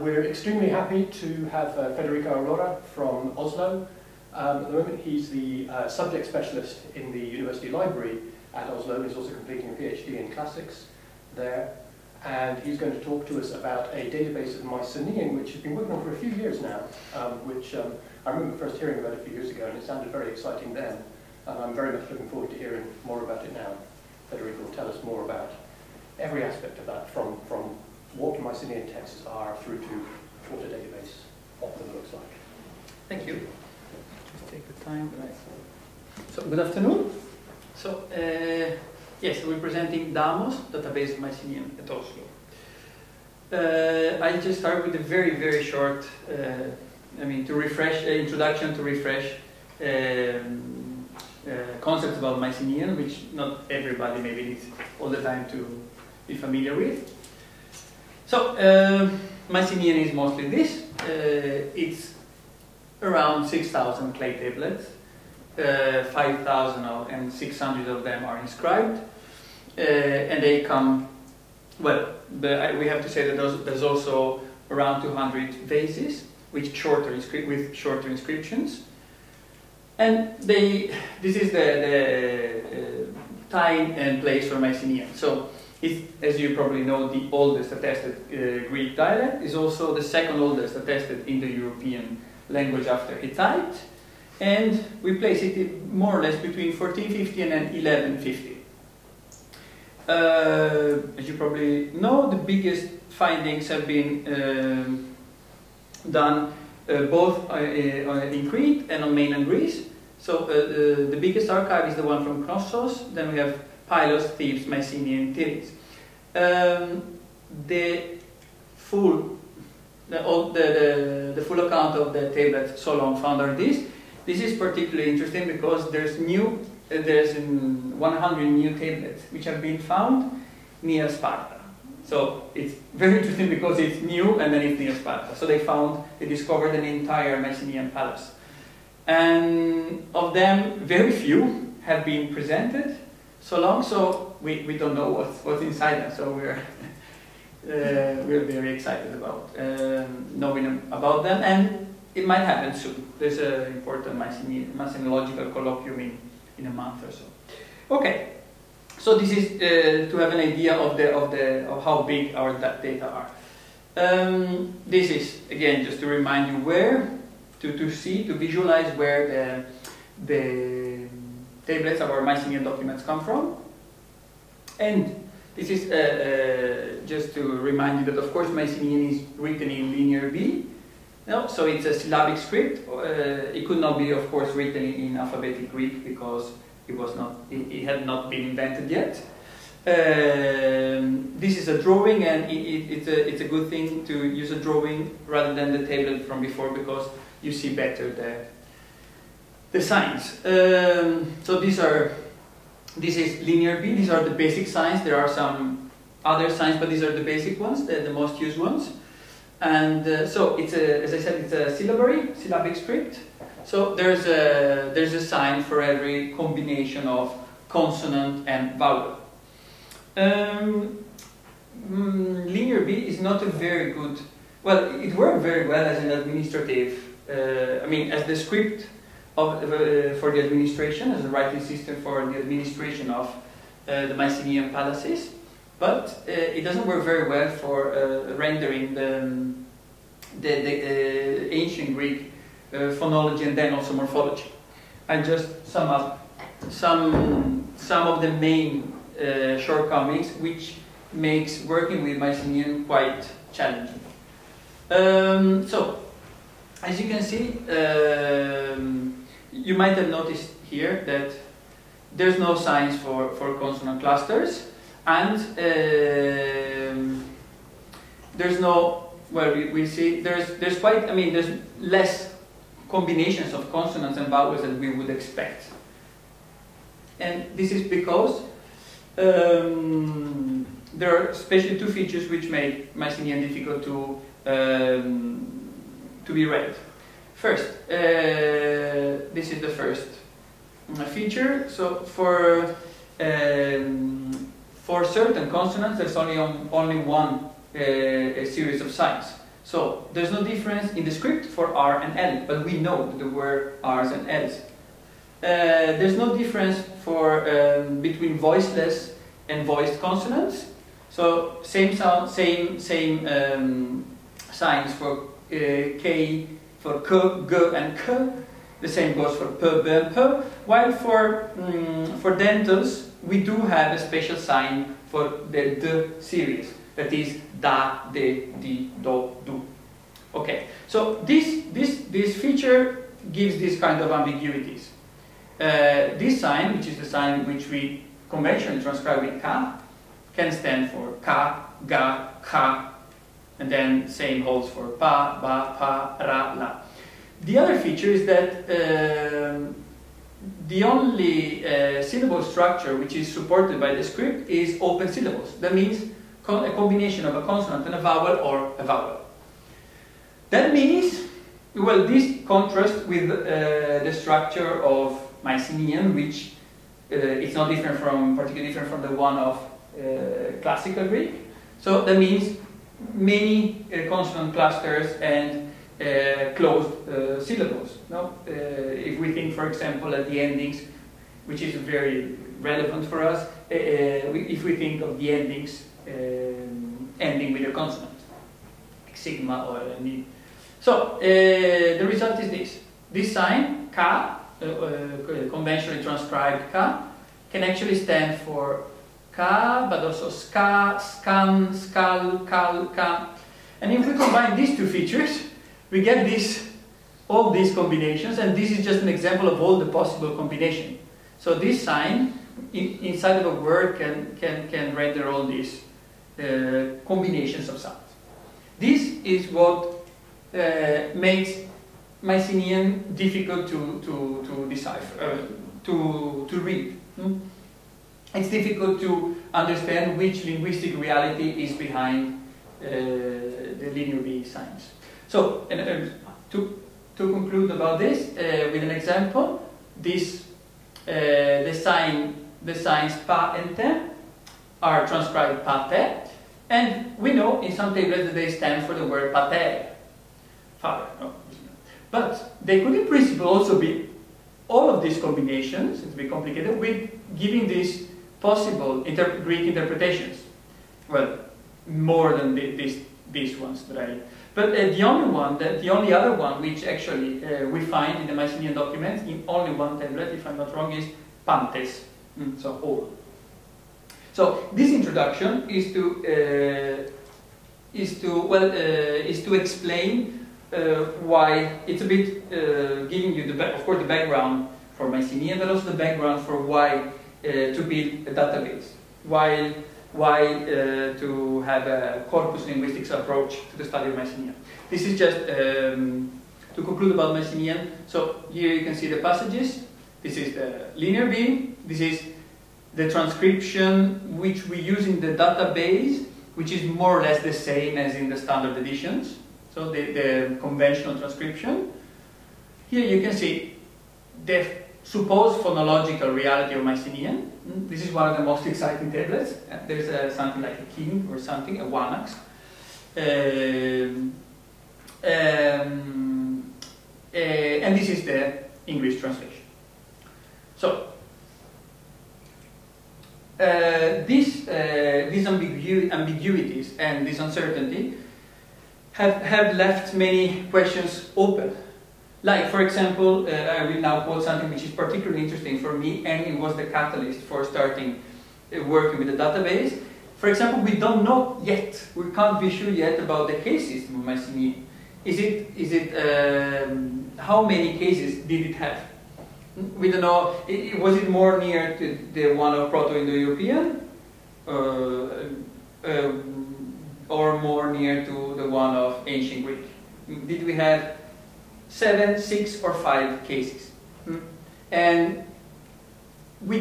We're extremely happy to have Federico Aurora from Oslo. At the moment he's the subject specialist in the University Library at Oslo. He's also completing a PhD in classics there. And he's going to talk to us about a database of Mycenaean, which he's been working on for a few years now, which I remember first hearing about a few years ago, and it sounded very exciting then. And I'm very much looking forward to hearing more about it now. Federico will tell us more about every aspect of that, from what Mycenaean texts are through to what a database of them looks like. Thank you. Just take the time. So, good afternoon. So, yes, we're presenting DAMOS, Database of Mycenaean at Oslo. I'll just start with a very short, introduction to refresh concepts about Mycenaean, which not everybody maybe needs all the time to be familiar with. So, Mycenaean is mostly this. It's around 6,000 clay tablets. 5,600 of them are inscribed, and they come, well, we have to say that there's also around 200 vases with shorter inscriptions, and this is the time and place for Mycenaean. So it's, as you probably know, the oldest attested Greek dialect. Is also the second oldest attested Indo-European language after Hittite. And we place it more or less between 1450 and 1150. As you probably know, the biggest findings have been done both in Crete and on mainland Greece. So the biggest archive is the one from Knossos. Then we have Pylos, Thebes, Mycenae, and Tiris. The full account of the tablets so long found are these. This is particularly interesting because there's 100 new tablets which have been found near Sparta. So it's very interesting because it's new and then it's near Sparta. So they discovered an entire Mycenaean palace. And of them, very few have been presented so long, so we don't know what's inside them. So we're very excited about knowing about them. And it might happen soon. There's an important Mycenaeological colloquium in a month or so. Okay, so this is to have an idea of how big our data are. This is again just to remind you where to visualize where the tablets of our Mycenaean documents come from. And this is just to remind you that of course Mycenaean is written in Linear B. No, so it's a syllabic script. It could not be, of course, written in alphabetic Greek because it had not been invented yet. This is a drawing, and it's a good thing to use a drawing rather than the tablet from before because you see better the signs. So this is Linear B. These are the basic signs. There are some other signs, but these are the basic ones, the most used ones. And so it's as I said, it's a syllabic script. So there's a sign for every combination of consonant and vowel. Linear B is not a very good. Well, it worked very well as an administrative. As the script for the administration, as a writing system for the administration of the Mycenaean palaces. But it doesn't work very well for rendering the ancient Greek phonology and then also morphology. I just sum up some of the main shortcomings, which makes working with Mycenaean quite challenging. So, as you can see, you might have noticed here that there's no signs for consonant clusters. And there's no, well, we see there's quite, there's less combinations of consonants and vowels than we would expect. And this is because there are especially two features which make Mycenaean difficult to be read. First, this is the first feature. So for certain consonants, there's only one a series of signs. So there's no difference in the script for R and L, but we know that there were R's and L's. There's no difference for between voiceless and voiced consonants. So same sound, same signs for K, for K, G, and K. The same goes for P, B, and P. While for dentals, we do have a special sign for the D series. That is da, de, di, do, du. Okay, so this feature gives this kind of ambiguities. This sign, which is the sign which we conventionally transcribe with ka, can stand for ka, ga, ka, and then same holds for pa, ba, pa, ra, la. The other feature is that the only syllable structure which is supported by the script is open syllables. That means a combination of a consonant and a vowel or a vowel. That means, well, this contrasts with the structure of Mycenaean, which it's not different from, particularly different from the one of classical Greek. So that means many consonant clusters and closed syllables. No? If we think, for example, at the endings, which is very relevant for us, if we think of the endings ending with a consonant, like sigma or ni. So the result is this. This sign, ka, conventionally transcribed ka, can actually stand for ka, but also ska, skan, skal, kal, ka. And if we combine these two features, we get this, all these combinations, and this is just an example of all the possible combinations. So this sign, inside of a word, can render all these combinations of sounds. This is what makes Mycenaean difficult to decipher, to read. It's difficult to understand which linguistic reality is behind the linearly signs. So, to conclude about this with an example, this the signs pa and te are transcribed pate, and we know in some tablets that they stand for the word pater, father. No. But they could in principle also be all of these combinations, it's a bit complicated, with giving these possible Greek interpretations. Well, more than these ones that I... But the only other one which actually we find in the Mycenaean documents, in only one tablet, if I'm not wrong, is pantes, so all. So this introduction is to explain why it's a bit giving you of course the background for Mycenaean, but also the background for why to build a database, why to have a corpus linguistics approach to the study of Mycenaean. This is just to conclude about Mycenaean. So here you can see the passages. This is the linear being. This is the transcription which we use in the database, which is more or less the same as in the standard editions, so the conventional transcription. Here you can see the supposed phonological reality of Mycenaean. This is one of the most exciting tablets. There's something like a king or something, a wanax. And this is the English translation. So, these ambiguities and this uncertainty have left many questions open. Like, for example, I will now quote something which is particularly interesting for me, and it was the catalyst for starting working with the database. For example, we don't know yet, we can't be sure yet about the case system of Mycenaean. How many cases did it have? We don't know, was it more near to the one of Proto-Indo-European or more near to the one of Ancient Greek? Did we have 7, 6, or 5 cases? And we're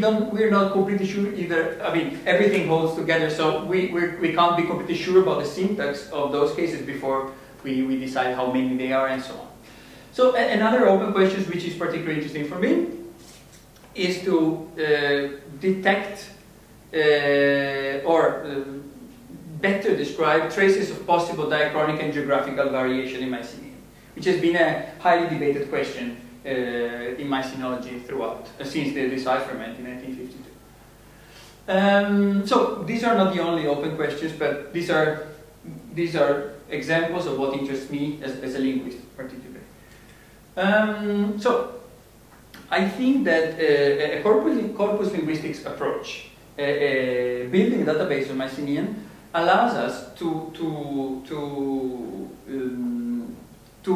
not completely sure either. I mean, everything holds together, so we can't be completely sure about the syntax of those cases before we decide how many they are and so on. So another open question, which is particularly interesting for me, is to detect or better describe traces of possible diachronic and geographical variation in mycelium, which has been a highly debated question in mycenology throughout, since the decipherment in 1952. So these are not the only open questions, but these are examples of what interests me as a linguist, particularly. So I think that a corpus linguistics approach, building a database of Mycelium, allows us to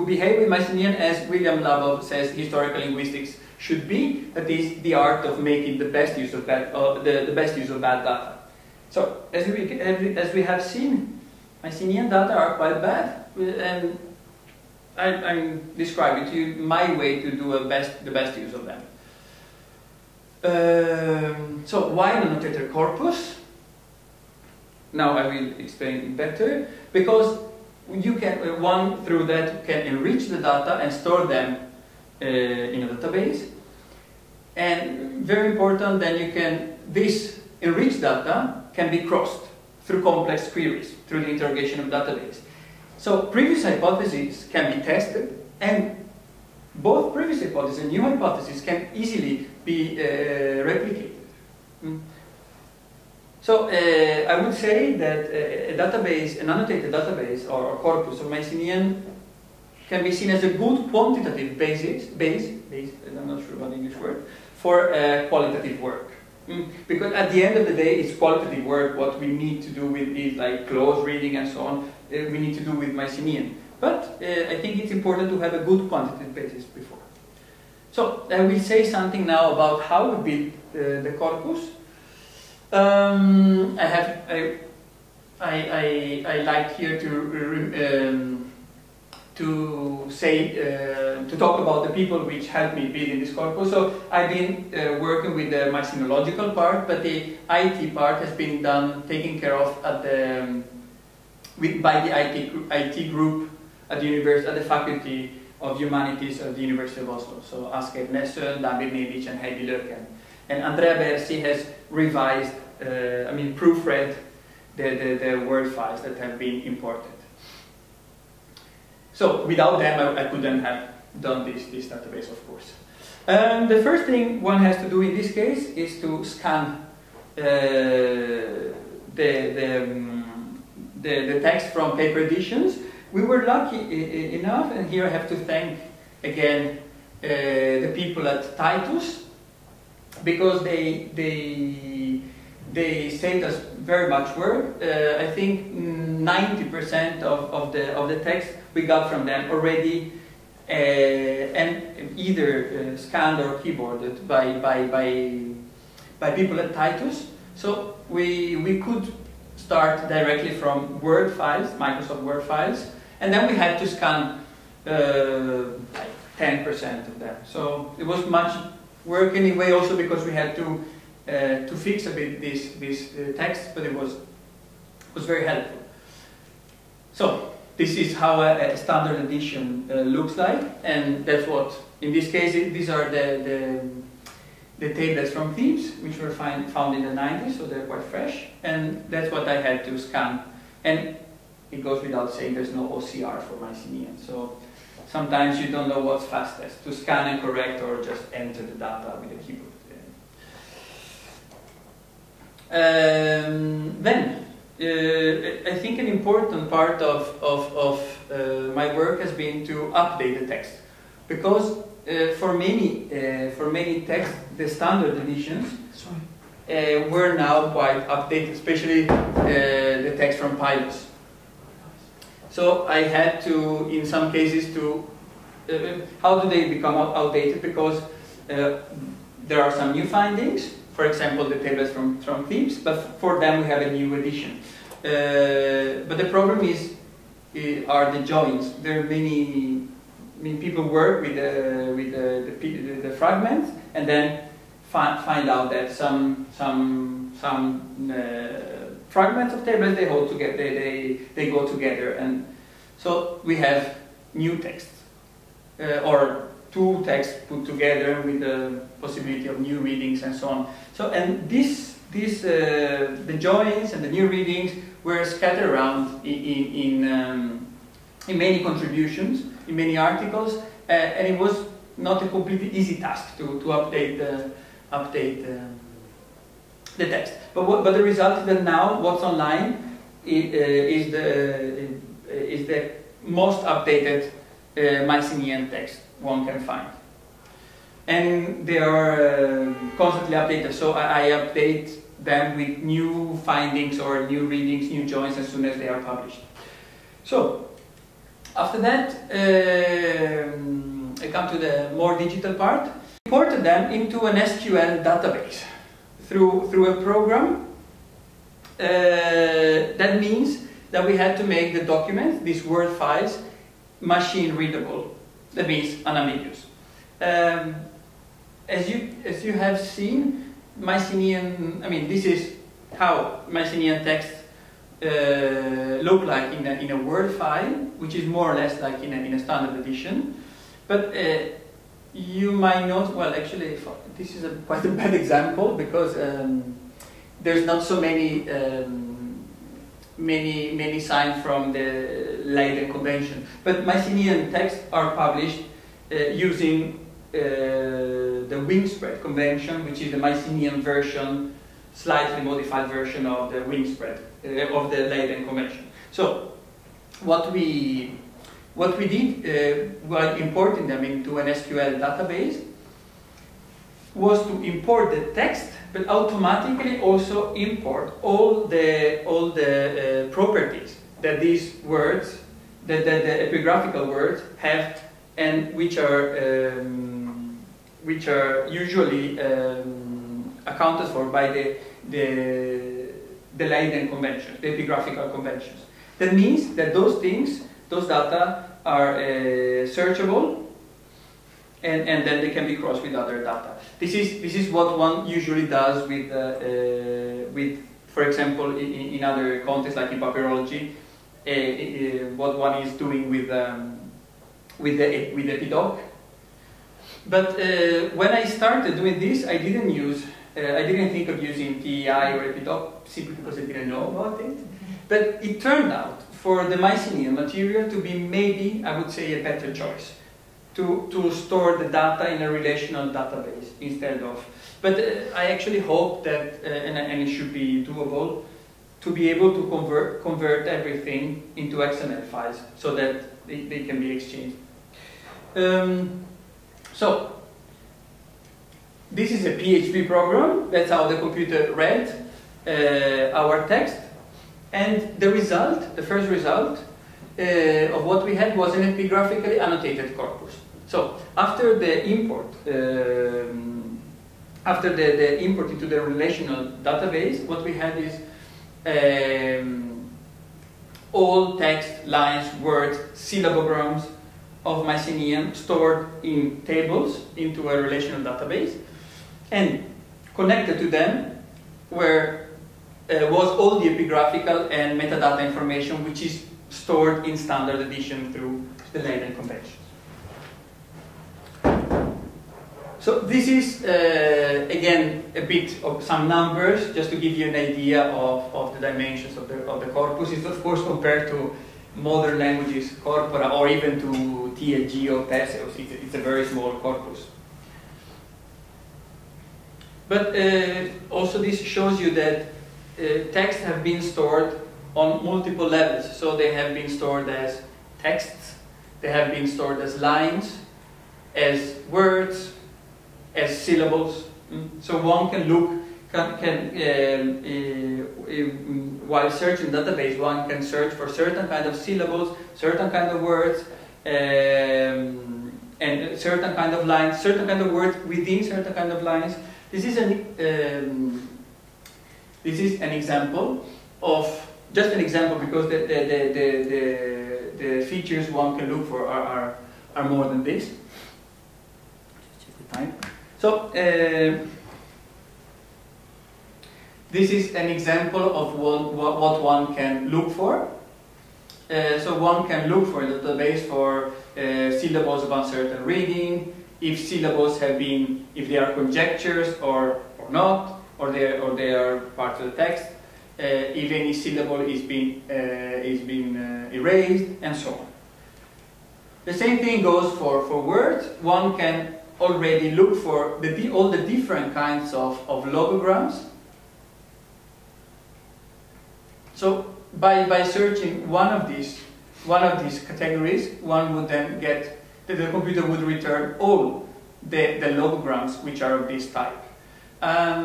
behave with Mycelium as William Labov says historical linguistics should be, that is, the art of making the best use of bad data. So, as we have seen, Mycelium data are quite bad, and I'm describing to you my way to do the best use of them. So, why annotator corpus? Now I will explain it better, because you can, one through that can enrich the data and store them in a database. And very important, then you can, this enriched data can be crossed through complex queries, through the interrogation of database. So previous hypotheses can be tested, and both previous hypotheses and new hypotheses can easily be replicated. So I would say that a database, an annotated database or corpus of Mycelium, can be seen as a good quantitative base, I'm not sure about the English word, for qualitative work. Because at the end of the day, it's qualitative work. What we need to do with it, like close reading and so on, we need to do with Mycelium. But I think it's important to have a good quantitative basis before. So I will say something now about how we build the corpus. I like here to talk about the people which helped me build in this corpus. So I've been working with the mycenological part, but the IT part has been taken care of at the by the IT group at the faculty of humanities at the University of Oslo. So Asgeir Nesøen, David Nevich, and Heidi Løken. And Andrea Bersi has revised, proofread the word files that have been imported. So without them, I couldn't have done this database, of course. The first thing one has to do in this case is to scan the text from paper editions. We were lucky enough, and here I have to thank again the people at Titus, because they saved us very much work. I think 90% of the text we got from them already, and either scanned or keyboarded by people at Titus. So we could start directly from Word files, Microsoft Word files, and then we had to scan like 10% of them. So it was much work anyway, also because we had to fix a bit this text, but it was very helpful. So this is how a standard edition looks like, and that's what in this case these are the tablets from Thebes, which were found in the 90s, so they're quite fresh, and that's what I had to scan. And it goes without saying, there's no OCR for Mycelium, so sometimes you don't know what's fastest, to scan and correct or just enter the data with a keyboard. I think an important part of my work has been to update the text, because for many texts the standard editions were now quite updated, especially the text from Pylos. So I had to, in some cases, to how do they become outdated? Because there are some new findings. For example, the tables from Thebes, but for them we have a new edition. But the problem are the joins. There are many people work with the fragments, and then find out that some fragments of tables they hold together, they go together, and so we have new text or two texts put together with the possibility of new readings and so on. So, and this the joins and the new readings were scattered around in many contributions, in many articles, and it was not a completely easy task to update the text. But the result is that now what's online is the most updated Mycenaean text one can find. And they are constantly updated, so I update them with new findings or new readings, new joins as soon as they are published. So, after that, I come to the more digital part. Imported them into an SQL database through a program. That means that we had to make the documents, these Word files, machine readable. That means unambiguous. As you have seen, Mycenaean, I mean, this is how Mycenaean texts look like in a Word file, which is more or less like in a standard edition. But you might not, well, actually, this is quite a bad example because there's not so many many signs from the Leiden Convention. But Mycenaean texts are published using the Wingspread Convention, which is the Mycenaean version, slightly modified version of the Wingspread of the Leiden Convention. So, what we did while importing them into an SQL database was to import the text, but automatically also import all the properties that these words, that the epigraphical words have, and which are usually accounted for by the Leiden Convention, the epigraphical conventions. That means that those things, those data, are searchable, and then they can be crossed with other data. This is what one usually does with, for example, in other contexts like in papyrology, what one is doing with the epidoc. But when I started doing this, I didn't think of using PEI or epidoc simply because I didn't know about it. But it turned out for the Mycenaean material to be maybe, I would say, a better choice. To store the data in a relational database instead of, but I actually hope that, and it should be doable, to be able to convert everything into XML files so that they can be exchanged. So, this is a PHP program, that's how the computer read our text, and the result, the first result of what we had was an epigraphically annotated corpus. So, after the import, after the import into the relational database, what we had is all text, lines, words, syllabograms of Mycenaean stored in tables into a relational database, and connected to them was all the epigraphical and metadata information which is stored in standard edition through the Leiden Convention. So this is, again, a bit of some numbers, just to give you an idea of the dimensions of the corpus. It's, of course, compared to modern languages, corpora, or even to TLG or Perseus. It's a very small corpus. But also this shows you that texts have been stored on multiple levels. So they have been stored as texts, they have been stored as lines, as words, as syllables, so one can look, while searching database, one can search for certain kind of syllables, certain kind of words, and certain kind of lines, certain kind of words within certain kind of lines. This is an example of, just an example, because the features one can look for are more than this. So, this is an example of what one can look for. So one can look for in the database for syllables of uncertain reading, if syllables have been, if they are conjectures or not, or they are part of the text. If any syllable is being erased, and so on. The same thing goes for words. One can already look for all the different kinds of logograms. So by searching one of these categories, one would then get that the computer would return all the logograms which are of this type. Yeah.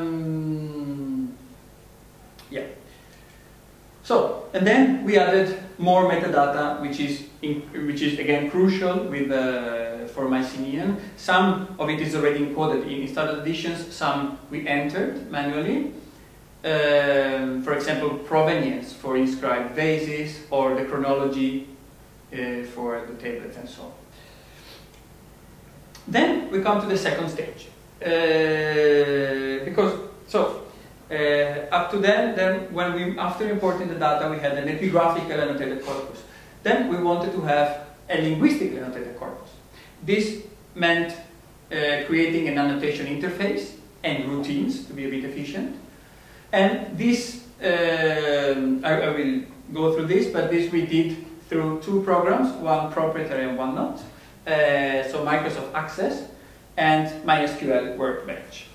So, and then we added more metadata, which is again crucial with for Mycenaean. Some of it is already encoded in standard editions. Some we entered manually. For example, provenience for inscribed vases, or the chronology for the tablets, and so on. Then we come to the second stage, up to then when we, after importing the data, we had an epigraphical annotated corpus. Then we wanted to have a linguistically annotated corpus. This meant creating an annotation interface and routines to be a bit efficient. And this, I will go through this, but this we did through two programs, one proprietary and one not. So Microsoft Access and MySQL Workbench.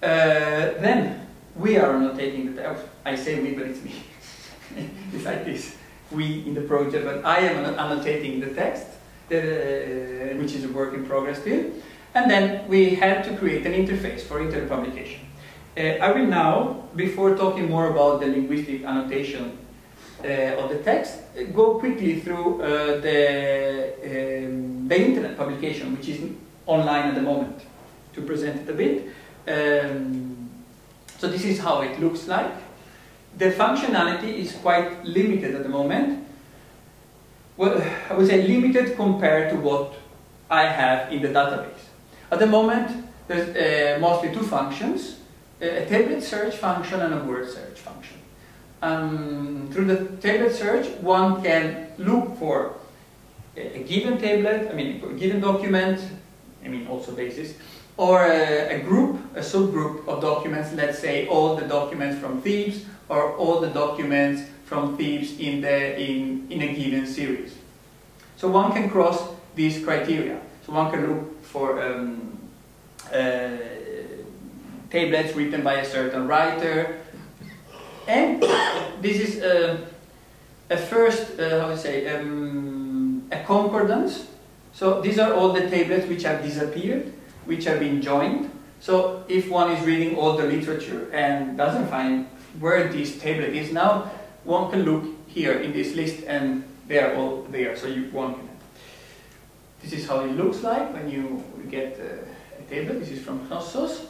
Then we are annotating the text. I say we, but it's me. It's like this. We in the project, but I am annotating the text, which is a work in progress still. And then we had to create an interface for internet publication. I will now, before talking more about the linguistic annotation of the text, go quickly through the internet publication, which is online at the moment, to present it a bit. So this is how it looks like. The functionality is quite limited at the moment. Well, I would say limited compared to what I have in the database. At the moment, there's mostly two functions, a tablet search function and a word search function. Through the tablet search, one can look for a given tablet, a given document, also basis, or a group, a subgroup of documents, let's say all the documents from Thebes, or all the documents from Thebes in a given series. So one can cross these criteria. So one can look for tablets written by a certain writer, and this is a first, a concordance. So these are all the tablets which have disappeared, which have been joined. So if one is reading all the literature and doesn't find where this tablet is now, one can look here in this list and they are all there, so one can. This is how it looks like when you get a tablet. This is from Knossos.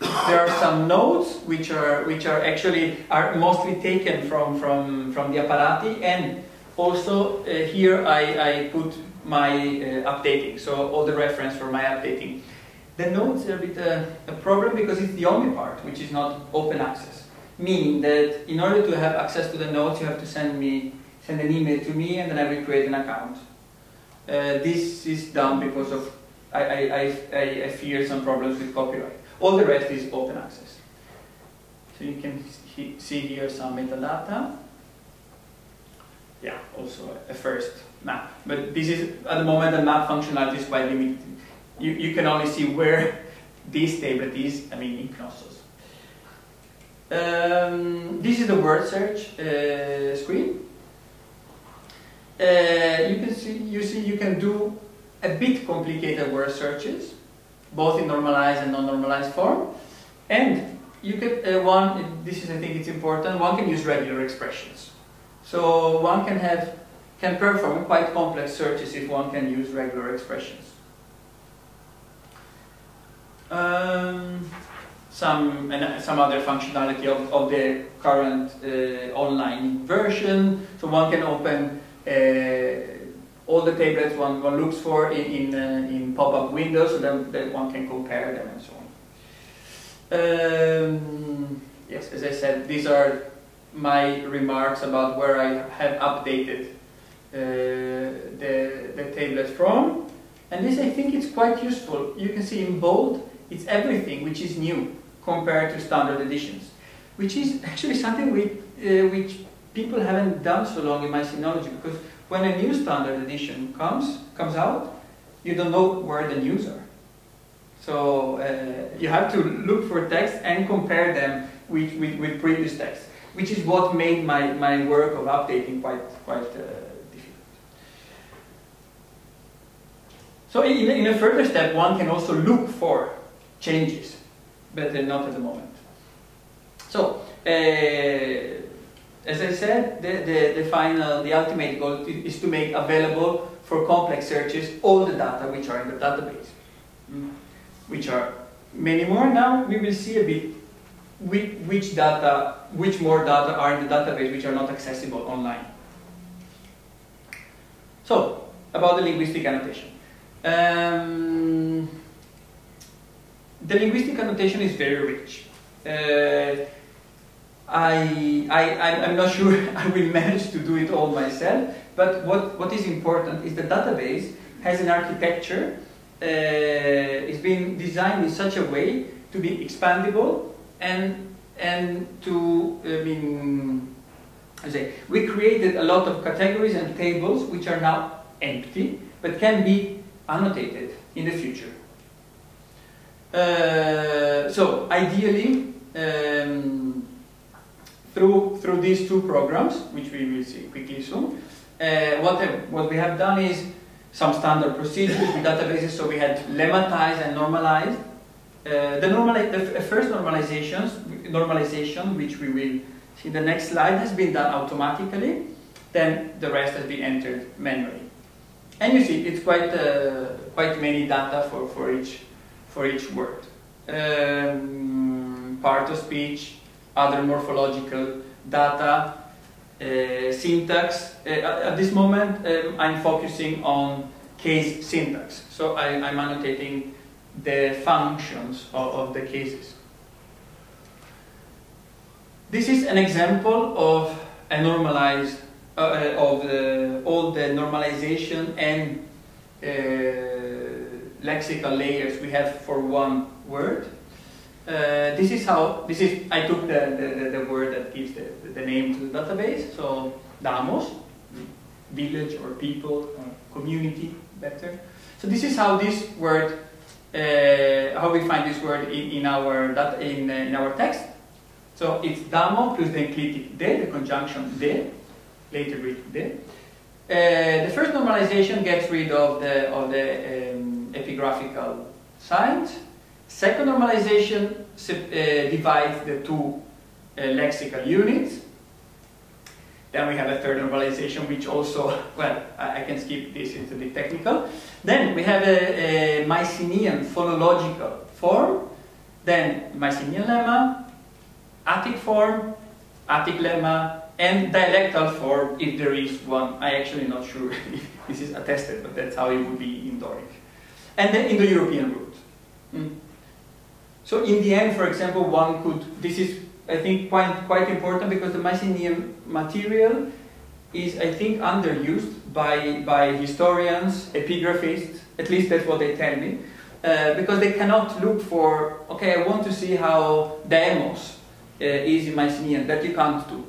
There are some notes which are mostly taken from the Apparati, and also here I put my updating, so all the reference for my updating. The notes are a bit a problem because it's the only part which is not open access, meaning that in order to have access to the notes you have to send an email to me, and then I will create an account. This is done because of I fear some problems with copyright. All the rest is open access. So you can see here some metadata. Yeah, also a first map. But this is, at the moment, the map functionality is quite limited. You can only see where this tablet is, in Knossos. This is the word search screen. You can do a bit complicated word searches, both in normalized and non-normalized form, and you can this is, I think it's important, one can use regular expressions. So one can perform quite complex searches if one can use regular expressions. Some other functionality of the current online version. So one can open all the tablets one looks for in pop-up windows, so that one can compare them and so on. Yes, as I said, these are my remarks about where I have updated the tablets from. And this, I think, is quite useful. You can see in bold It's everything which is new compared to standard editions, which is actually something which people haven't done so long in mycenology, because when a new standard edition comes out, you don't know where the news are. So you have to look for texts and compare them with previous texts, which is what made my work of updating quite difficult. So in a further step, one can also look for changes, but not at the moment. So as I said, the ultimate goal is to make available for complex searches all the data which are in the database, which are many more now. We will see a bit which more data are in the database which are not accessible online. So, about the linguistic annotation. The linguistic annotation is very rich. I'm not sure I will manage to do it all myself, but what is important is the database has an architecture. It's been designed in such a way to be expandable and to, we created a lot of categories and tables which are now empty but can be annotated in the future. So ideally, through these two programs, which we will see quickly soon, what we have done is some standard procedures with databases. So we had lemmatized and normalized. The first normalization, which we will see in the next slide, has been done automatically. Then the rest has been entered manually. And you see, it's quite many data for each word, part of speech, other morphological data, syntax. At this moment, I'm focusing on case syntax. So I'm annotating the functions of the cases. This is an example of a normalized all the normalization and lexical layers we have for one word. This is how I took the word that gives the name to the database. So damos, village or people or community, better. So this is how this word. How we find this word in our text. So it's damo plus the enclitic de, the conjunction de, later written de. The first normalization gets rid of the epigraphical signs. Second normalization divides the two lexical units. Then we have a third normalization, which also, well, I can skip this, it's a bit technical. Then we have a Mycenaean phonological form, then Mycenaean lemma, Attic form, Attic lemma, and dialectal form, if there is one. I'm actually not sure if this is attested, but that's how it would be in Doric. And then in the Indo-European root. So in the end, for example, one could, this is, I think, quite important, because the Mycenaean material is, I think, underused by historians, epigraphists, at least that's what they tell me, because they cannot look for, okay, I want to see how demos is in Mycenaean, that you can't do,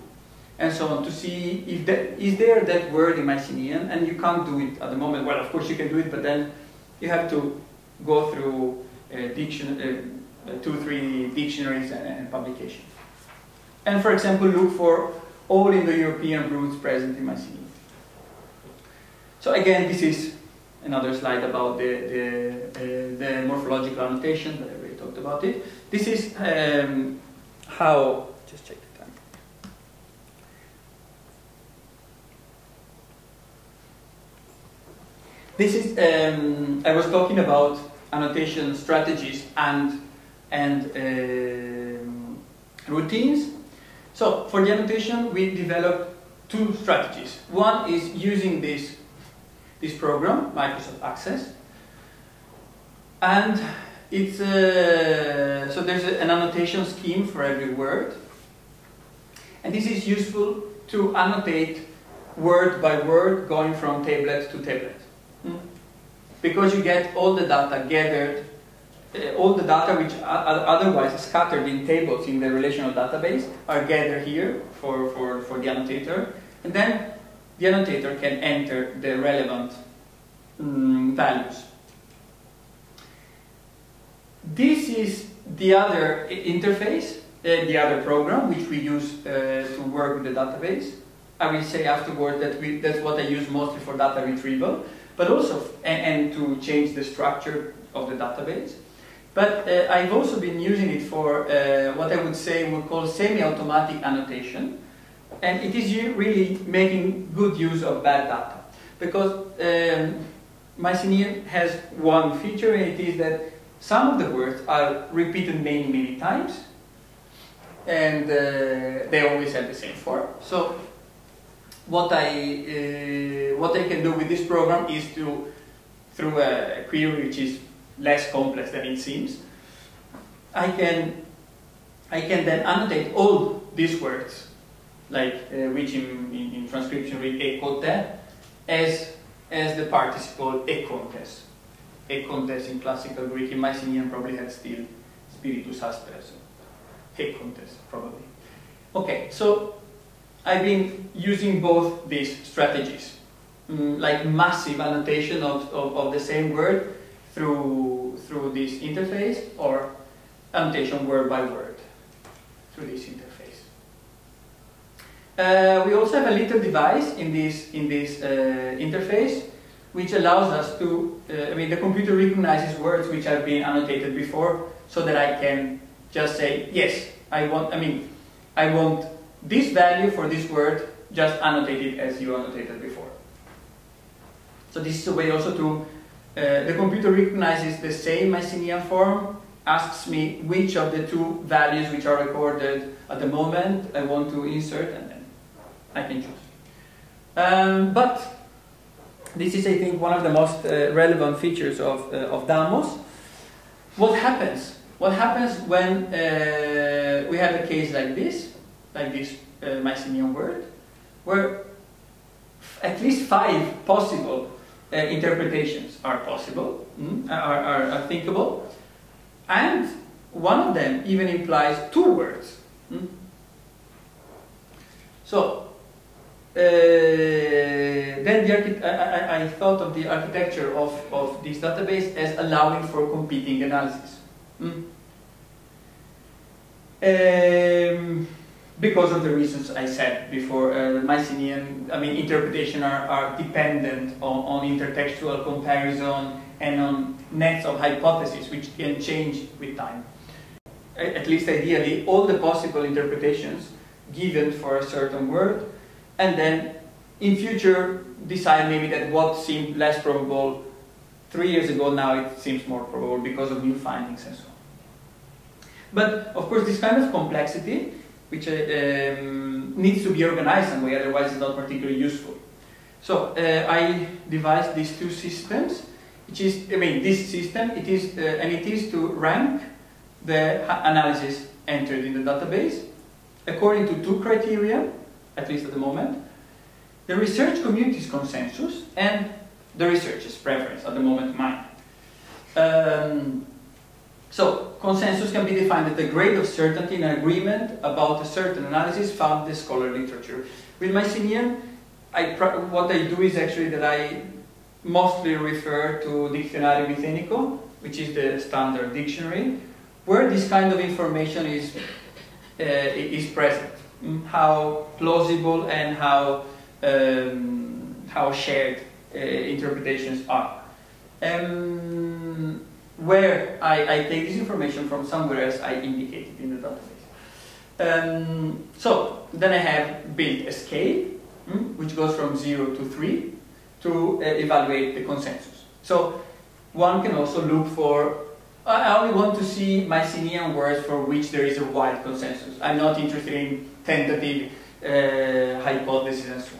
and so on, to see if is there that word in Mycenaean, and you can't do it at the moment. Well, of course you can do it, but then you have to go through 2-3 dictionaries and publications. And for example, look for all Indo-European roots present in Mycenaean. So again, this is another slide about the morphological annotation, but I already talked about it. This is how, just check the time. This is, I was talking about annotation strategies and routines. So, for the annotation, we developed two strategies. One is using this program, Microsoft Access, and it's so there's an annotation scheme for every word, and this is useful to annotate word by word, going from tablet to tablet, because you get all the data gathered all the data which otherwise is scattered in tables in the relational database are gathered here for the annotator, and then the annotator can enter the relevant values. This is the other interface, the other program which we use to work with the database. I will say afterward that that's what I use mostly for data retrieval, but also and to change the structure of the database. But I've also been using it for what I would say we call semi-automatic annotation, and it is really making good use of bad data, because Mycenaean has one feature, and it is that some of the words are repeated many times, and they always have the same form. So what I can do with this program is to, through a query which is less complex than it seems, I can then annotate all these words, like which in transcription read écoute, as the participle écontes. Écontes in classical Greek, in Mycenaean probably had still spiritus asper, so écontes probably. Okay, so I've been using both these strategies, like massive annotation of the same word through this interface, or annotation word by word through this interface. We also have a little device in this interface, which allows us to, I mean, the computer recognizes words which have been annotated before, so that I can just say, yes, I want this value for this word, just annotate it as you annotated before. So this is a way also to, the computer recognizes the same Mycenaean form, asks me which of the two values which are recorded at the moment I want to insert, and then I can choose. But this is, I think, one of the most relevant features of Damos. What happens? What happens when we have a case like this? Like this Mycenaean word, where at least 5 possible interpretations are possible, are thinkable, and one of them even implies 2 words. So then I thought of the architecture of this database as allowing for competing analysis, because of the reasons I said before. Mycenaean, I mean, interpretation are dependent on intertextual comparison and on nets of hypotheses which can change with time. At least ideally, all the possible interpretations given for a certain word, and then in future decide maybe that what seemed less probable 3 years ago, now it seems more probable because of new findings and so on. But of course this kind of complexity, which needs to be organized some way, otherwise it's not particularly useful. So I devised these two systems, which is, I mean, this system, it is, and it is to rank the analysis entered in the database according to 2 criteria, at least at the moment: the research community's consensus and the researcher's preference, at the moment mine. So, consensus can be defined as the grade of certainty in agreement about a certain analysis found in the scholar literature. With Mycenaean, what I do is actually that I mostly refer to Diccionario Micenico, which is the standard dictionary, where this kind of information is present. How plausible and how shared interpretations are. Where I take this information from somewhere else, I indicate it in the database. So then I have built a scale, which goes from 0 to 3, to evaluate the consensus. So one can also look for, I only want to see Mycenaean words for which there is a wide consensus. I'm not interested in tentative hypotheses and so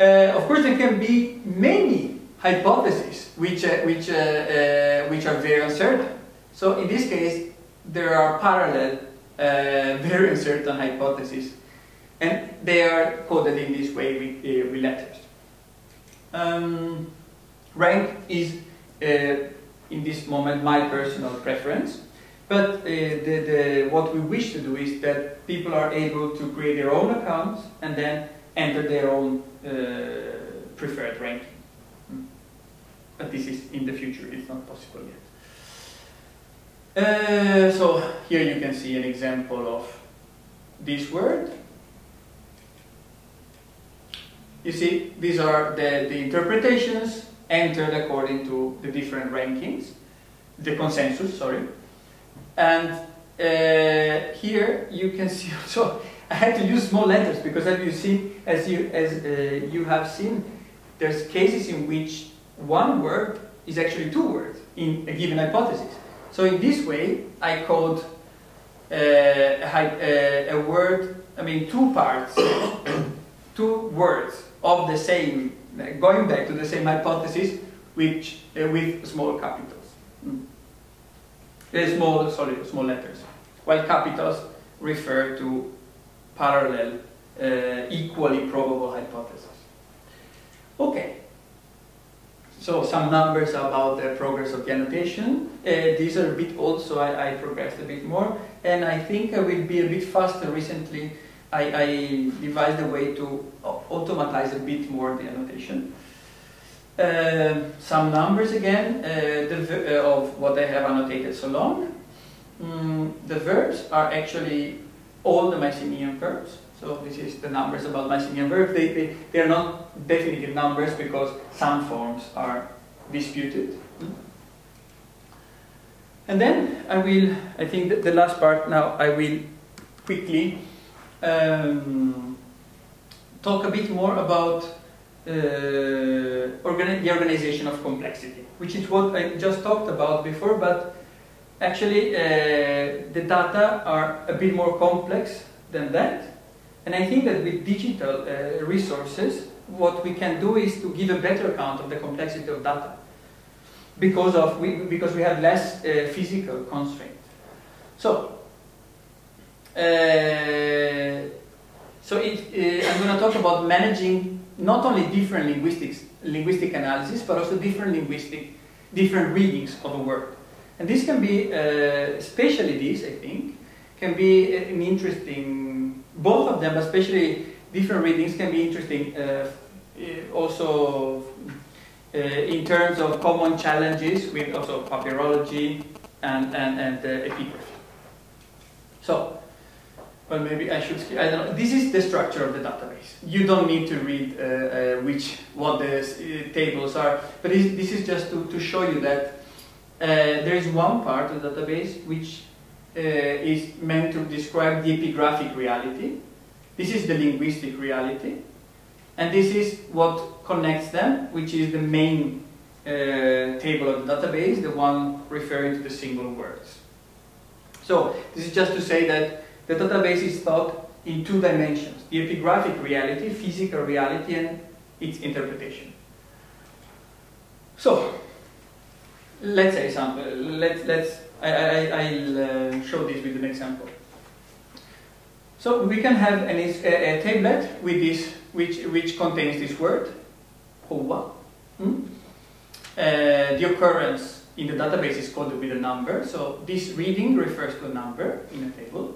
on. Of course there can be many hypotheses which are very uncertain. So in this case, there are parallel very uncertain hypotheses, and they are coded in this way with letters. Rank is in this moment my personal preference. But what we wish to do is that people are able to create their own accounts and then enter their own preferred ranking. But this is in the future, it's not possible yet. So here you can see an example of this word. You see, these are the interpretations entered according to the different rankings, the consensus, sorry. And here you can see, so I had to use small letters because as you see, as you have seen, there's cases in which one word is actually two words in a given hypothesis. So in this way, I code a word, I mean two parts, two words of the same, going back to the same hypothesis, which with small capitals, small letters, while capitals refer to parallel, equally probable hypotheses. Okay. So some numbers about the progress of the annotation. These are a bit old, so I progressed a bit more. And I think I will be a bit faster. Recently, I devised a way to automatize a bit more the annotation. Some numbers again of what I have annotated so long. The verbs are actually all the Mycenaean verbs. So this is the numbers about Mycenaean verbs. They are not definitive numbers because some forms are disputed. And then I will, I think that the last part now, I will quickly talk a bit more about the organization of complexity, which is what I just talked about before, but actually the data are a bit more complex than that. And I think that with digital resources, what we can do is to give a better account of the complexity of data because we have less physical constraint. So, I'm going to talk about managing not only different linguistic analysis, but also different readings of a word. And this can be, especially this, I think, can be an interesting. Both of them, especially different readings, can be interesting also in terms of common challenges with also papyrology and epigraphy. So, well, maybe I should skip, I don't know. This is the structure of the database. You don't need to read what the tables are, but this is just to show you that there is one part of the database which is meant to describe the epigraphic reality. This is the linguistic reality, and this is what connects them, which is the main table of the database, the one referring to the single words. So this is just to say that the database is thought in two dimensions: the epigraphic reality, physical reality, and its interpretation. So let's say something. I'll show this with an example. So we can have a tablet with this, which contains this word, Howa. The occurrence in the database is coded with a number, so this reading refers to a number in a table,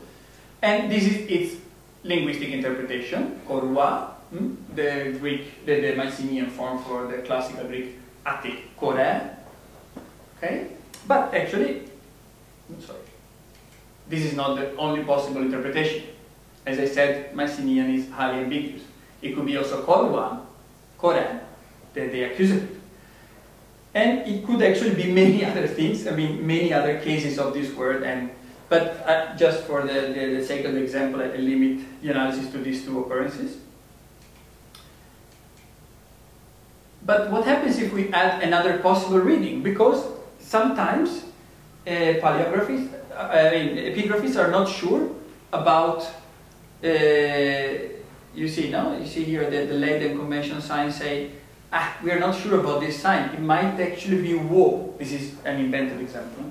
and this is its linguistic interpretation, Korwa, the Greek, the Mycenaean form for the classical Greek Attic, Kore. Okay, but actually. Sorry. This is not the only possible interpretation. As I said, Mycenaean is highly ambiguous. It could be also Korwan, Koran, the accusative. And it could actually be many other things, I mean, many other cases of this word. But just for the sake of the example, I limit the analysis to these two occurrences. But what happens if we add another possible reading? Because sometimes epigraphists are not sure about, you see here that the late and conventional signs say, we are not sure about this sign, it might actually be wo. This is an invented example.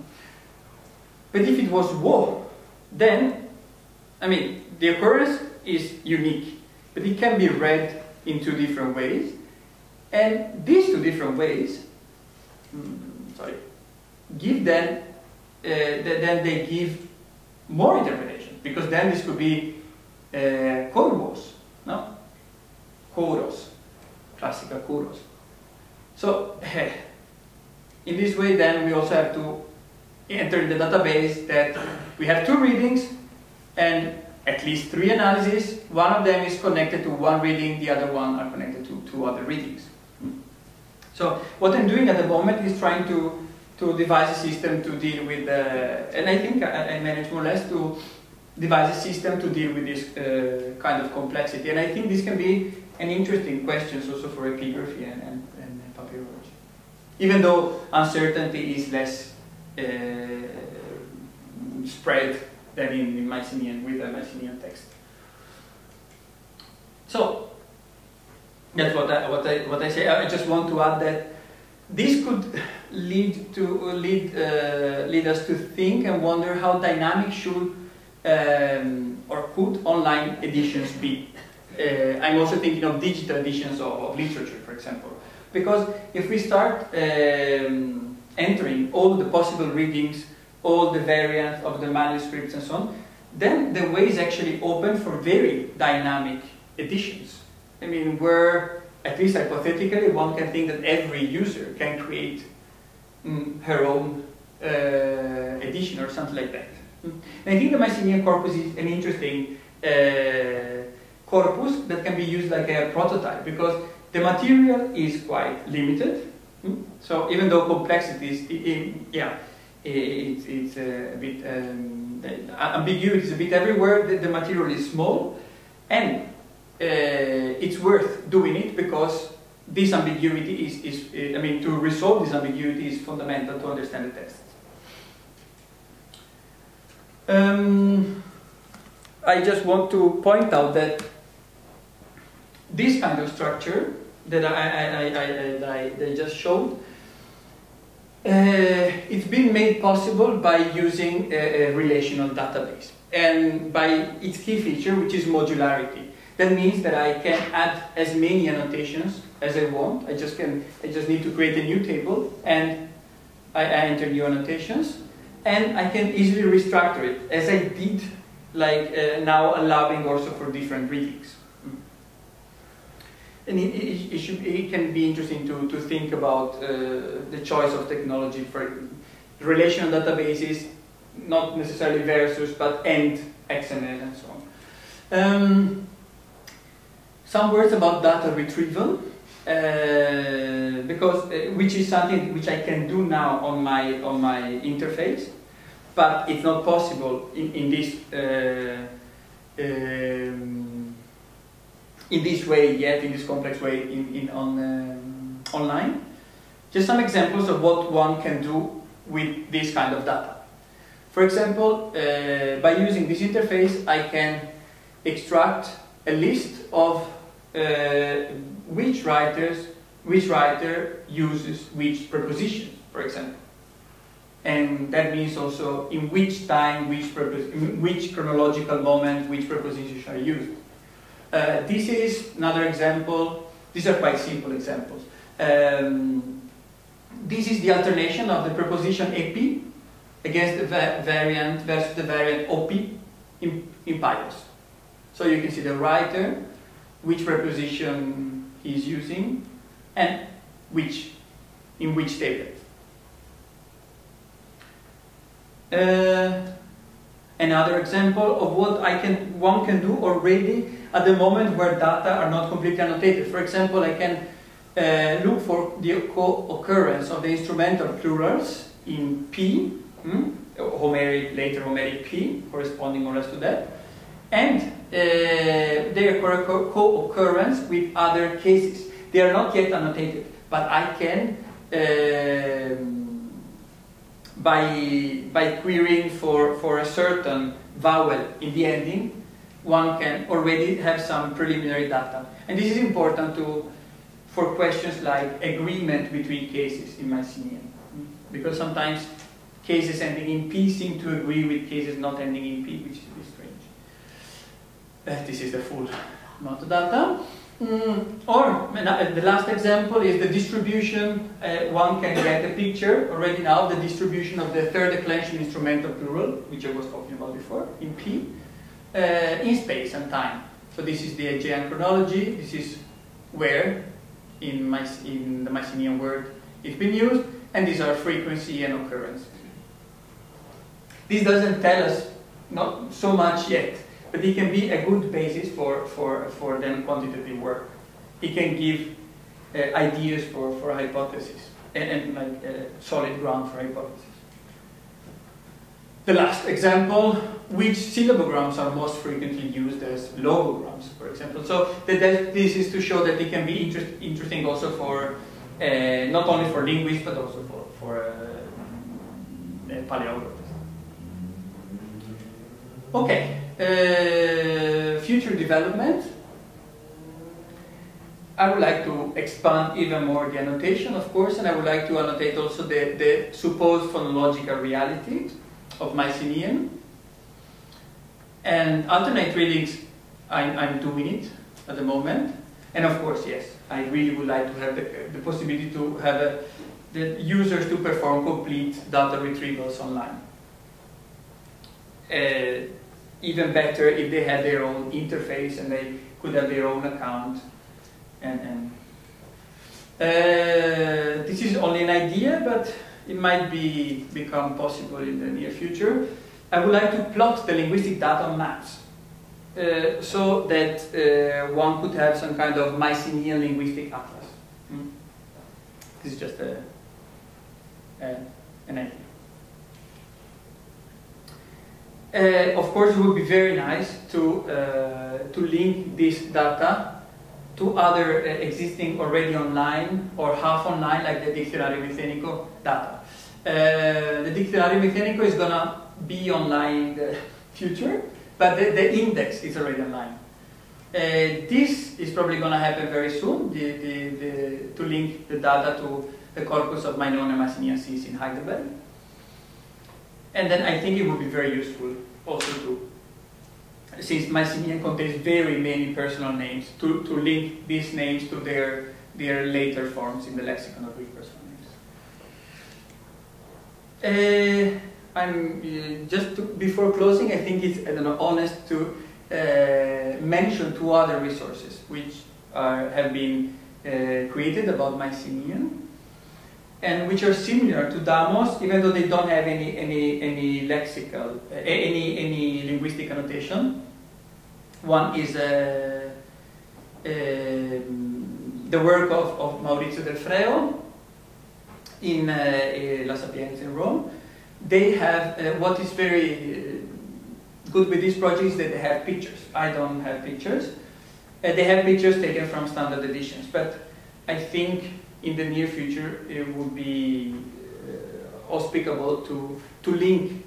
But if it was wo, then, I mean, the occurrence is unique, but it can be read in two different ways, and these two different ways, give them, then they give more interpretation, because then this could be corvos, no? Coros, classical coros. So in this way then we also have to enter in the database that we have two readings and at least three analyses. One of them is connected to one reading, the other one are connected to two other readings. So what I'm doing at the moment is trying to devise a system to deal with, and I think I managed more or less to devise a system to deal with this kind of complexity. And I think this can be an interesting question also for epigraphy and papyrology. Even though uncertainty is less spread than in Mycenaean, with the Mycenaean text. So that's what I say. I just want to add that this could lead us to think and wonder how dynamic should or could online editions be. I'm also thinking of digital editions of literature, for example, because if we start entering all the possible readings, all the variants of the manuscripts and so on, then the way is actually open for very dynamic editions. I mean, where, at least hypothetically, one can think that every user can create her own edition or something like that. And I think the Mycenaean corpus is an interesting corpus that can be used like a prototype, because the material is quite limited. So even though complexities, it's a bit ambiguity is a bit everywhere, the material is small, and it's worth doing it because this ambiguity is, I mean, to resolve this ambiguity is fundamental to understand the text. I just want to point out that this kind of structure that I just showed, it's been made possible by using a relational database, and by its key feature, which is modularity. That means that I can add as many annotations as I want. I just need to create a new table, and I enter new annotations, and I can easily restructure it, as I did, like now allowing also for different readings. And it can be interesting to think about the choice of technology for relational databases, not necessarily versus, but and XML and so on. Some words about data retrieval, because which is something which I can do now on my interface, but it's not possible in this. In this way yet, in this complex way, online. Just some examples of what one can do with this kind of data. For example, by using this interface, I can extract a list of which writer uses which preposition, for example. And that means also in which time, which chronological moment, which prepositions are used. This is another example. These are quite simple examples. This is the alternation of the preposition epi against the variant versus the variant op in Pylos. So you can see the writer, which preposition he is using, and in which table. Another example of what one can do already at the moment where data are not completely annotated. For example, I can look for the co-occurrence of the instrumental plurals in P, Homeric, later Homeric P, corresponding more or less to that, and their co-occurrence with other cases. They are not yet annotated, but I can, by querying for a certain vowel in the ending, one can already have some preliminary data. And this is important for questions like agreement between cases in Mycenaean, because sometimes cases ending in P seem to agree with cases not ending in P, which is a bit strange. This is the full amount of data. Or the last example is the distribution. One can get a picture already now, the distribution of the third declension instrumental plural, which I was talking about before, in P, in space and time. So this is the Aegean chronology. This is where, in the Mycenaean word, it's been used, and these are frequency and occurrence. This doesn't tell us not so much yet, but it can be a good basis for then quantitative work. It can give ideas for hypotheses and solid ground for hypotheses. The last example, which syllabograms are most frequently used as logograms, for example. So this is to show that it can be interesting also for not only for linguists but also for paleographers. Okay. Future development. I would like to expand even more the annotation, of course, and I would like to annotate also the supposed phonological reality of Mycenaean. And alternate readings, I'm doing it at the moment. And of course, yes, I really would like to have the possibility to have the users to perform complete data retrievals online. Even better if they had their own interface and they could have their own account. And this is only an idea, but it might become possible in the near future. I would like to plot the linguistic data on maps so that one could have some kind of Mycenaean linguistic atlas. This is just an idea. Of course, it would be very nice to link this data to other existing already online or half online, like the Diccionario Mecenico data. The Diccionario Mecenico is going to be online in the future, but the index is already online. This is probably going to happen very soon, to link the data to the corpus of Meinone and Mycenaeansis in Heidelberg. And then I think it would be very useful also to, since Mycenaean contains very many personal names, to link these names to their later forms in the lexicon of Greek personal names. Before closing, I think it's honest to mention two other resources which have been created about Mycenaean, and which are similar to Damos, even though they don't have any lexical, any linguistic annotation. One is the work of Maurizio Del Freo in La Sapienza in Rome. They have what is very good with this project is that they have pictures. I don't have pictures. They have pictures taken from standard editions, but I think in the near future, it would be auspicable to link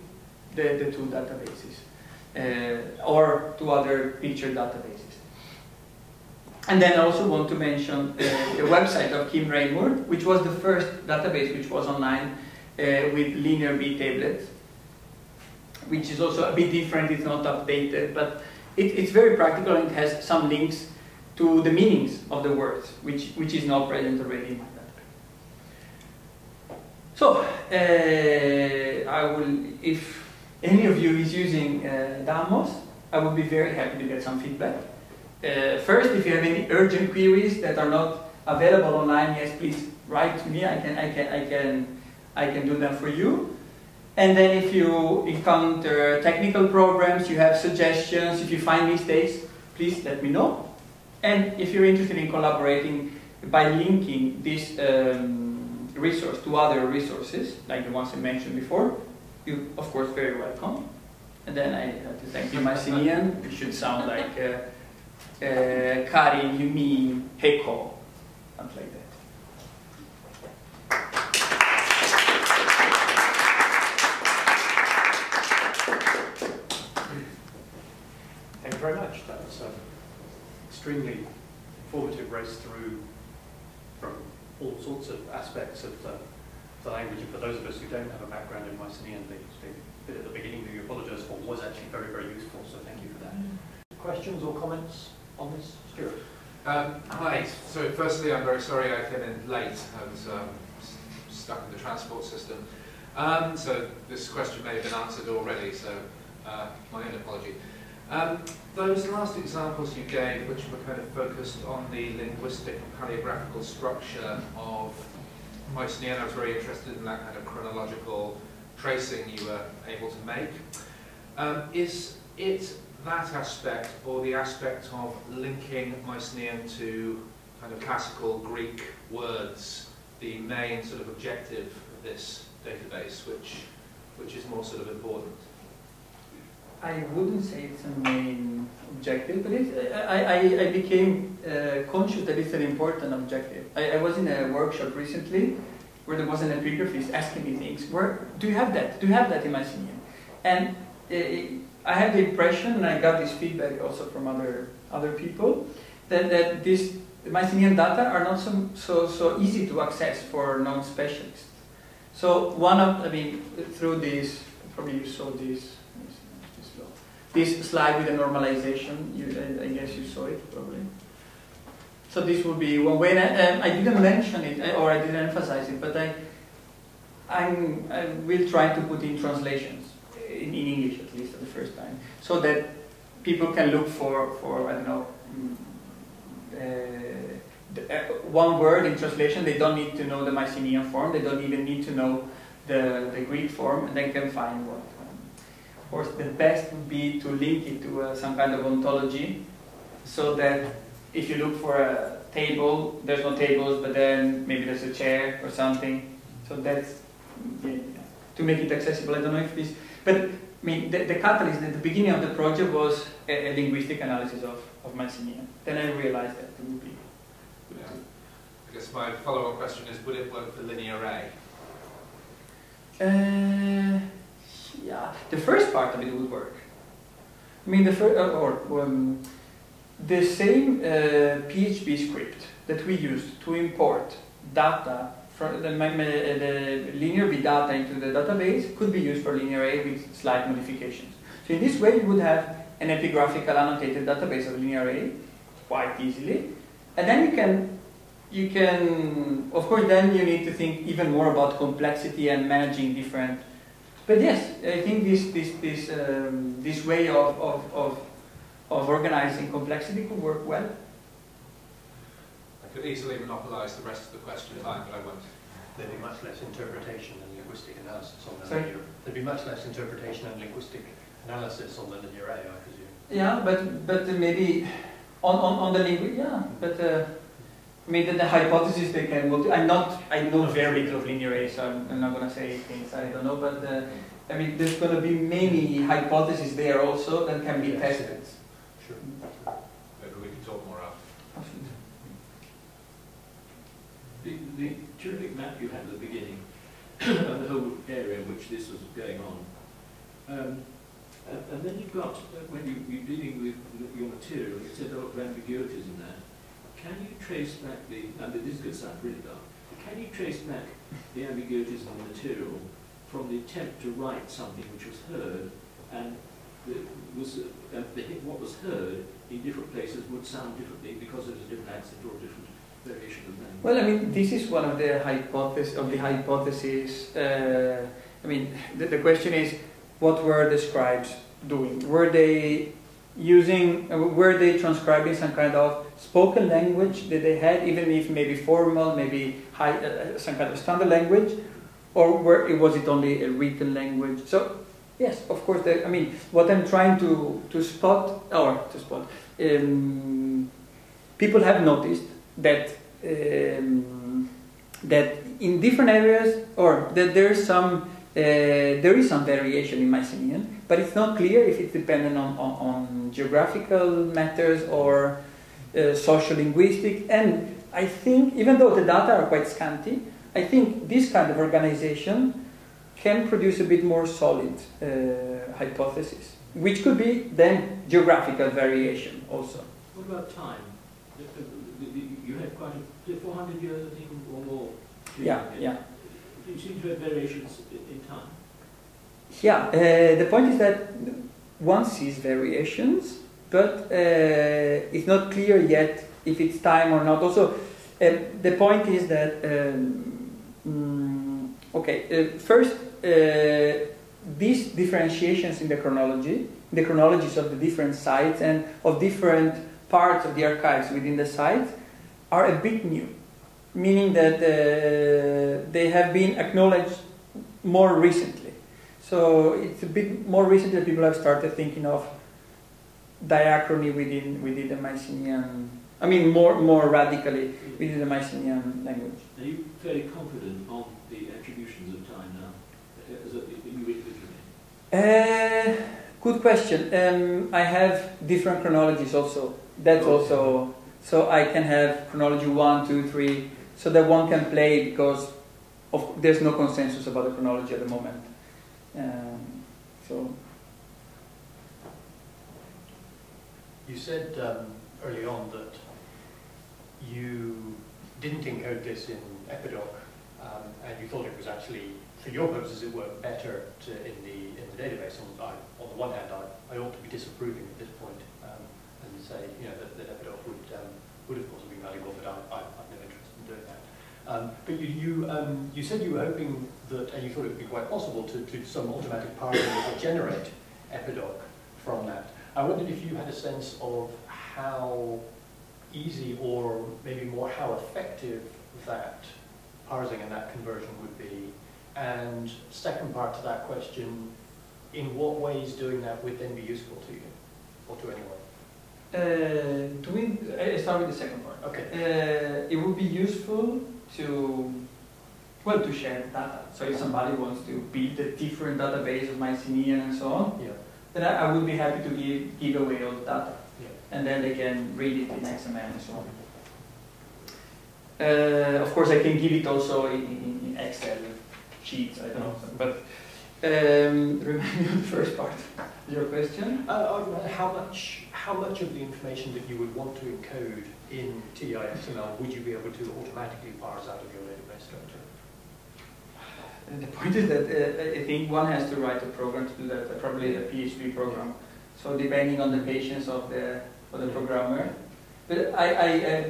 the two databases or to other picture databases. And then I also want to mention the website of Kim Raymond, which was the first database which was online with linear B tablets, which is also a bit different. It's not updated, but it's very practical and it has some links to the meanings of the words, which is not present already in my data. So, if any of you is using Damos, I would be very happy to get some feedback. First, if you have any urgent queries that are not available online, yes, please write to me. I can do them for you. And then, if you encounter technical problems, you have suggestions, if you find mistakes, please let me know. And if you're interested in collaborating by linking this resource to other resources, like the ones I mentioned before, you're of course very welcome. And then I have to thank you, Mycenaean. It should sound like Kari, Yumi, Heiko, something like that. Thank you very much. That was extremely informative race through from all sorts of aspects of the language, and for those of us who don't have a background in Mycenaean, the bit at the beginning that you apologise for was actually very, very useful, so thank you for that. Questions or comments on this, Stuart? Hi. So firstly, I'm very sorry I came in late. I was stuck in the transport system. So this question may have been answered already, so my own apology. Those last examples you gave, which were kind of focused on the linguistic and paleographical structure of Mycenaean, I was very interested in that kind of chronological tracing you were able to make. Is it that aspect, or the aspect of linking Mycenaean to kind of classical Greek words, the main sort of objective of this database, which is more sort of important? I wouldn't say it's a main objective, but I became conscious that it's an important objective. I was in a workshop recently where there was an epigraphist asking me things. Do you have that? Do you have that in Mycenaean? And I had the impression, and I got this feedback also from other people, that these Mycenaean data are not so easy to access for non-specialists. So through this, probably you saw this. This slide with the normalization, I guess you saw it probably. So this would be one way. And I didn't mention it, or I didn't emphasize it, but I will try to put in translations, in English at least for the first time, so that people can look for I don't know, one word in translation. They don't need to know the Mycenaean form, they don't even need to know the Greek form, and they can find one. Of course, the best would be to link it to some kind of ontology, so that if you look for a table, there's no tables, but then maybe there's a chair or something. So that's, yeah, to make it accessible. I don't know if this, but I mean, the catalyst at the beginning of the project was a linguistic analysis of Mycenaean. Then I realized that it would be. Yeah. I guess my follow-up question is, would it work for linear A? Yeah, the first part of it would work. I mean, the same PHP script that we used to import data from the linear B data into the database could be used for linear A with slight modifications. So in this way, you would have an epigraphical annotated database of linear A quite easily, and then you can of course then you need to think even more about complexity and managing different. But yes, I think this way of organizing complexity could work well. I could easily monopolize the rest of the question time, but I won't. There'd be much less interpretation and linguistic analysis on the linear. There'd be much less interpretation and linguistic analysis on the linear A, I presume. Yeah, but maybe on the linguistic, yeah, but. I mean, the hypothesis they can go to. I know very little of linear A, so I'm not going to say things I don't know, but I mean, there's going to be many hypotheses there also that can be tested. Sure. Maybe we can talk more after. The terrific map you had at the beginning of the whole area in which this was going on, and then you've got, when you're dealing with your material, you said a lot of ambiguities in that. Can you trace back this is going to sound really dark, can you trace back the ambiguities in the material from the attempt to write something which was heard, and what was heard in different places would sound differently because it was a different accent or a different variation of language? Well, I mean, this is one of the hypotheses. I mean, the question is, what were the scribes doing? Were they transcribing some kind of spoken language that they had, even if maybe formal, maybe high, some kind of standard language, or was it only a written language? So yes, of course. I mean, what I'm trying to spot. People have noticed that that in different areas, or that there is some variation in Mycenaean, but it's not clear if it's dependent on geographical matters or sociolinguistic, and I think, even though the data are quite scanty, I think this kind of organization can produce a bit more solid hypothesis, which could be then geographical variation also. What about time? You had quite a 400 years, I think, or more. Yeah, yeah. You seem to have variations in time. Yeah, the point is that one sees variations, but it's not clear yet if it's time or not. Also, the point is that, okay, first, these differentiations in the chronologies of the different sites and of different parts of the archives within the sites are a bit new, meaning that they have been acknowledged more recently. So it's a bit more recent that people have started thinking of diachrony within the Mycenaean, I mean more radically within the Mycenaean language. Are you fairly confident of the attributions of time now? Good question. I have different chronologies also. That's also, so I can have chronology 1, 2, 3, so that one can play, because of, there's no consensus about the chronology at the moment. So you said early on that you didn't encode this in Epidoc, and you thought it was actually, for your purposes, it worked better to, in the database. And on the one hand, I ought to be disapproving at this point and say, you know, that Epidoc would of course be valuable, but I've no interest in doing that. But you said you were hoping that, and you thought it would be quite possible to some automatic parsing that would generate Epidoc from that. I wondered if you had a sense of how easy, or maybe more how effective, that parsing and that conversion would be. And second part to that question, in what ways doing that would then be useful to you, or to anyone? I start with the second part. Okay. It would be useful to, well, to share data. So if somebody wants to build a different database of Mycenaean and so on, yeah, then I would be happy to give away all the data. Yeah. And then they can read it in XML and so on. Of course, I can give it also in Excel sheets, I don't know, but remind me of the first part of your question. How much of the information that you would want to encode in TI-XML would you be able to automatically parse out of your database structure? And the point is that I think one has to write a program to do that, probably a PhD program. So depending on the patience of the programmer, but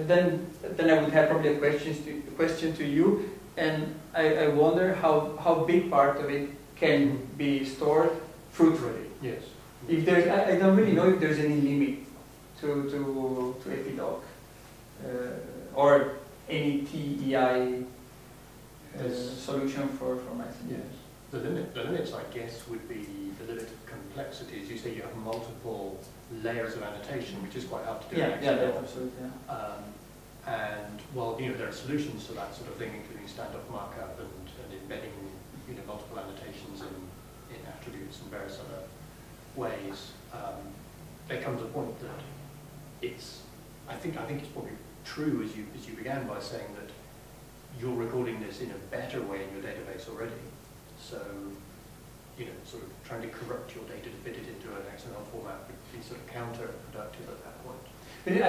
then I would have probably a question to you, and I wonder how big part of it can be stored fruitfully. Yes. If there's, I don't really know if there's any limit to Epidoc or any TEI solution for Mycenaean. Yes. The limits, I guess, would be the limit of complexity. As you say, you have multiple layers of annotation, which is quite hard to do. Yeah, yeah, absolutely. Yeah. And well, you know, there are solutions to that sort of thing, including standoff markup and embedding, you know, multiple annotations in attributes and various other ways. There comes a point that it's, I think it's probably true, as you began by saying, that you're recording this in a better way in your database already. So, you know, sort of trying to corrupt your data to fit it into an XML format would be sort of counterproductive at that point. But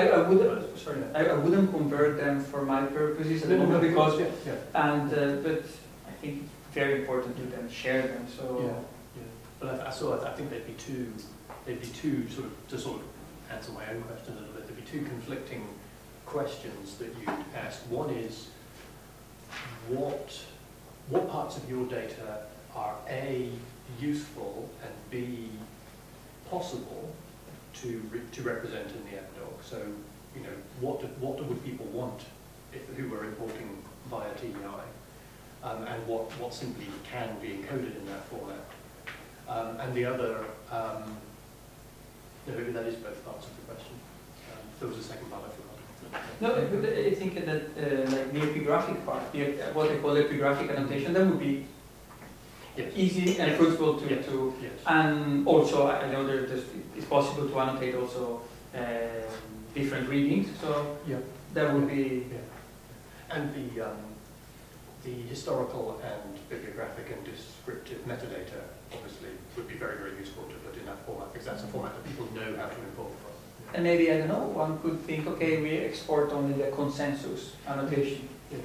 I wouldn't convert them for my purposes at the moment, because, yeah. And but I think it's very important to then share them. So, yeah. But I think they'd be too sort of, to sort of answer my own question a little bit, there'd be two conflicting questions that you'd ask. One is, what parts of your data are A, useful, and B, possible to represent in the Epidoc? So, you know, what would people want who were importing via TEI, and what simply can be encoded in that format? And the other, maybe that is both parts of the question. There was a second part I forgot. No, I think that like the epigraphic part, what they call epigraphic annotation, that would be, yes, easy and, yes, fruitful to, yes, to, yes. And also I know that it's possible to annotate also different readings, so yeah, that would, yeah, be, yeah. And the historical and bibliographic and descriptive metadata obviously would be very, very useful to put in that format, because that's a format that people know how to import from. And maybe, I don't know, one could think, okay, we export only the consensus annotation. Yes.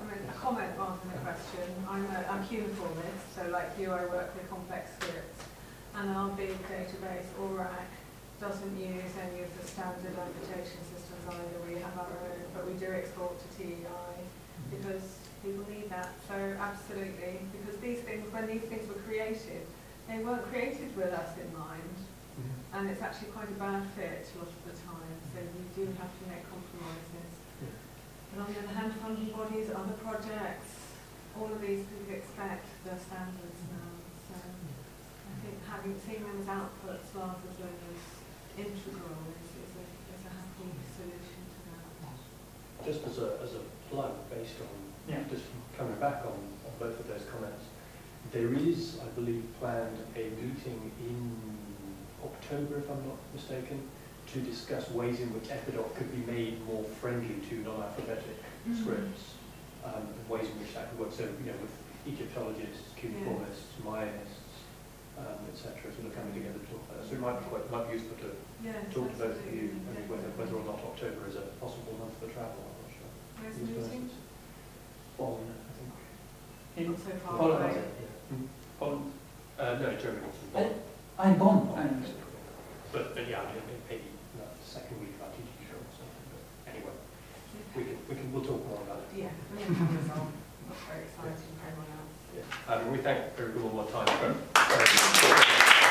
I mean, a comment rather than a question. I'm cuneiformist, so like you, I work with complex scripts, and our big database, ORAC, doesn't use any of the standard annotation systems either. We have our own, but we do export to TEI because people need that. So absolutely, because these things, when these things were created, they weren't created with us in mind, and it's actually quite a bad fit a lot of the time. So we do have to make compromises. And on the other hand, funding bodies, other projects, all of these people expect their standards now. So I think having seen them as outputs rather than as integral is a happy solution to that. Just as a plug, based on just coming back on both of those comments, there is, I believe, planned a meeting in October, if I'm not mistaken, to discuss ways in which Epidoc could be made more friendly to non-alphabetic scripts, ways in which that could work. So, you know, with Egyptologists, cuneiformists, Mayanists, etc., sort of coming together to talk about that. So it might be useful to talk to both of you, whether or not October is a possible month for travel, I'm not sure. Where's the meeting? Bonn, I think. In Poland. Poland? No, Germany. I'm Bonn. But yeah, I mean, maybe second week about teaching show or something, but anyway, we'll talk more about it. Yeah, we have to resolve. That's very exciting for everyone else. Yeah. We thank everyone one more time.